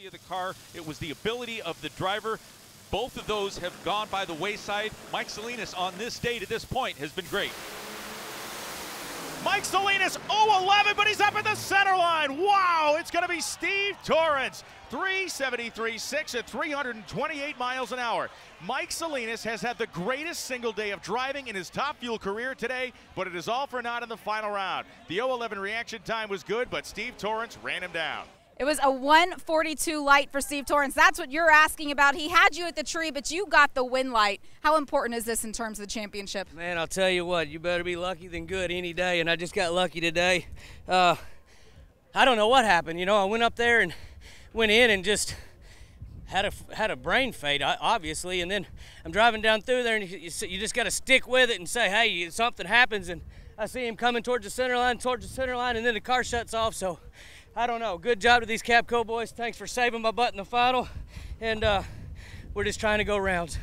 safety of the car. It was the ability of the driver. Both of those have gone by the wayside. Mike Salinas on this day to this point has been great. Mike Salinas, 0-11, but he's up at the center line. Wow, it's going to be Steve Torrence. 373.6 at 328 miles an hour. Mike Salinas has had the greatest single day of driving in his Top Fuel career today, but it is all for naught in the final round. The 0-11 reaction time was good, but Steve Torrence ran him down. It was a 142 light for Steve Torrence. That's what you're asking about. He had you at the tree, but you got the win light. How important is this in terms of the championship? Man, I'll tell you what, you better be lucky than good any day, and I just got lucky today. I don't know what happened. You know, I went up there and went in and just had a brain fade, obviously, and then I'm driving down through there, and you just got to stick with it and say, hey, something happens, and I see him coming towards the center line, and then the car shuts off, so I don't know. Good job to these Capco boys. Thanks for saving my butt in the final. And we're just trying to go rounds.